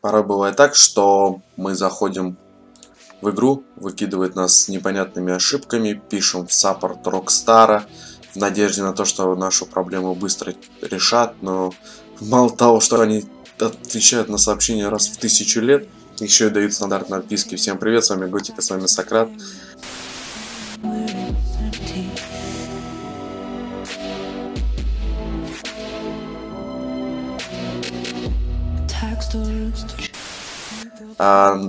Порой бывает так, что мы заходим в игру, выкидывает нас с непонятными ошибками, пишем в саппорт Rockstar, в надежде на то, что нашу проблему быстро решат, но мало того, что они отвечают на сообщения раз в 1000 лет, еще и дают стандартные отписки. Всем привет, с вами Готик, с вами Сократ.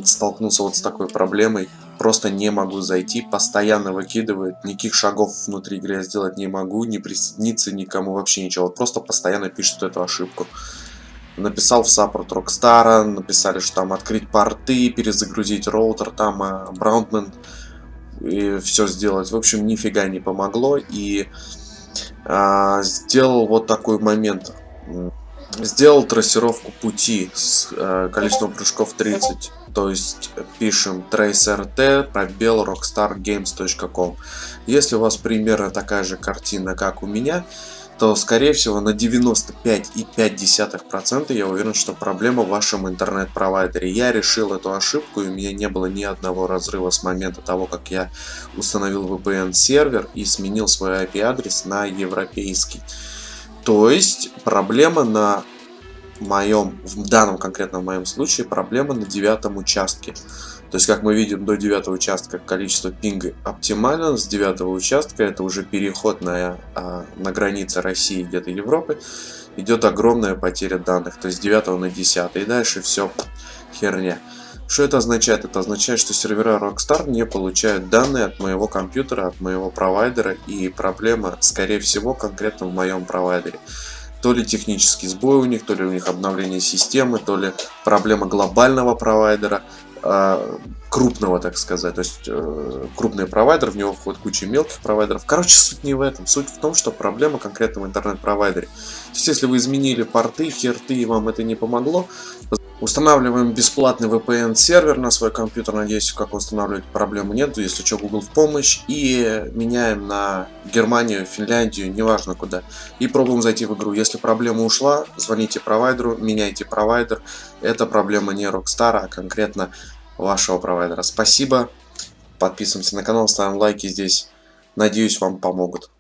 Столкнулся вот с такой проблемой, просто не могу зайти, постоянно выкидывает, никаких шагов внутри игры я сделать не могу, не присоединиться никому, вообще ничего, просто постоянно пишут эту ошибку. Написал в саппорт Rockstar, написали, что там открыть порты, перезагрузить роутер, там Браунмен, и все сделать. В общем, нифига не помогло, и сделал вот такой момент. Сделал трассировку пути с количеством прыжков 30, то есть пишем traceRT, rockstargames.com. Если у вас примерно такая же картина, как у меня, то скорее всего на 95,5% я уверен, что проблема в вашем интернет-провайдере. Я решил эту ошибку, и у меня не было ни одного разрыва с момента того, как я установил VPN сервер и сменил свой IP-адрес на европейский. То есть проблема на моем, в данном конкретном моем случае, проблема на 9 участке. То есть, как мы видим, до 9 участка количество пинга оптимально, с 9 участка, это уже переход на границе России, где-то Европы, идет огромная потеря данных, то есть с 9 на 10, и дальше все херня. Что это означает? Это означает, что сервера Rockstar не получают данные от моего компьютера, от моего провайдера, и проблема, скорее всего, конкретно в моем провайдере. То ли технический сбой у них, то ли у них обновление системы, то ли проблема глобального провайдера, крупного, так сказать. То есть крупный провайдер, в него входит куча мелких провайдеров. Короче, суть не в этом. Суть в том, что проблема конкретно в интернет-провайдере. То есть, если вы изменили порты, херты, и вам это не помогло, устанавливаем бесплатный VPN-сервер на свой компьютер, надеюсь, как устанавливать проблему нет, если что, Google в помощь, и меняем на Германию, Финляндию, неважно куда, и пробуем зайти в игру. Если проблема ушла, звоните провайдеру, меняйте провайдер, это проблема не Rockstar, а конкретно вашего провайдера. Спасибо, подписываемся на канал, ставим лайки здесь, надеюсь, вам помогут.